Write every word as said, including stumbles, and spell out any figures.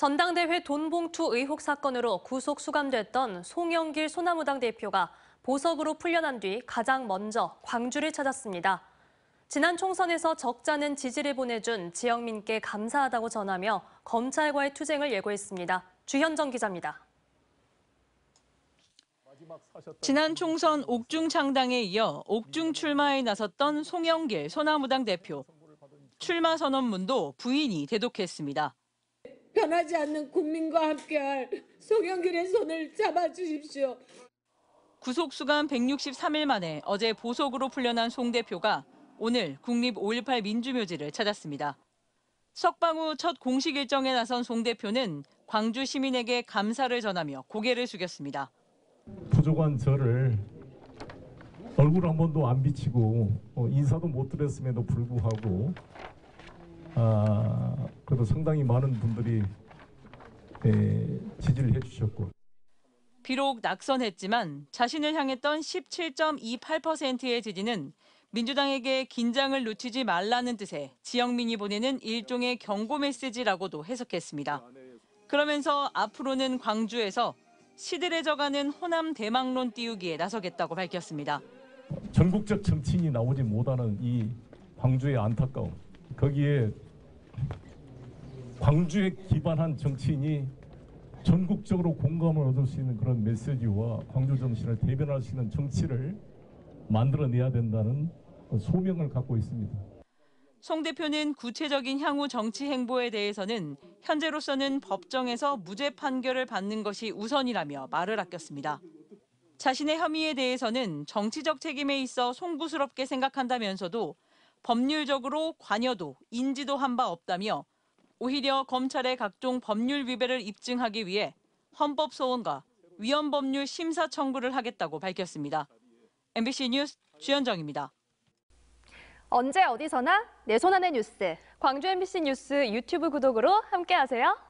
전당대회 돈봉투 의혹 사건으로 구속 수감됐던 송영길 소나무당 대표가 보석으로 풀려난 뒤 가장 먼저 광주를 찾았습니다. 지난 총선에서 적잖은 지지를 보내준 지역민께 감사하다고 전하며 검찰과의 투쟁을 예고했습니다. 주현정 기자입니다. 지난 총선 옥중 창당에 이어 옥중 출마에 나섰던 송영길 소나무당 대표. 출마 선언문도 부인이 대독했습니다. 변하지 않는 국민과 함께할 송영길의 손을 잡아주십시오. 구속 수감 백육십삼 일 만에 어제 보석으로 풀려난 송 대표가 오늘 국립 오일팔 민주묘지를 찾았습니다. 석방 후 첫 공식 일정에 나선 송 대표는 광주 시민에게 감사를 전하며 고개를 숙였습니다. 부족한 저를 얼굴 한 번도 안 비치고 인사도 못 드렸음에도 불구하고 아, 그래도 상당히 많은 분들이 에, 지지를 해주셨고. 비록 낙선했지만 자신을 향했던 십칠 점 이팔 퍼센트의 지지는 민주당에게 긴장을 놓치지 말라는 뜻의 지역민이 보내는 일종의 경고 메시지라고도 해석했습니다. 그러면서 앞으로는 광주에서 시들해져가는 호남 대망론 띄우기에 나서겠다고 밝혔습니다. 전국적 정치인이 나오지 못하는 이 광주의 안타까움, 거기에 광주에 기반한 정치인이 전국적으로 공감을 얻을 수 있는 그런 메시지와 광주 정신을 대변할 수 있는 정치를 만들어내야 된다는 소명을 갖고 있습니다. 송 대표는 구체적인 향후 정치 행보에 대해서는 현재로서는 법정에서 무죄 판결을 받는 것이 우선이라며 말을 아꼈습니다. 자신의 혐의에 대해서는 정치적 책임에 있어 송구스럽게 생각한다면서도 법률적으로 관여도 인지도 한 바 없다며 오히려 검찰의 각종 법률 위배를 입증하기 위해 헌법 소원과 위헌 법률 심사 청구를 하겠다고 밝혔습니다. 엠비씨 뉴스 주현정입니다. 언제 어디서나 내 손안의 뉴스, 광주 엠비씨 뉴스 유튜브 구독으로 함께하세요.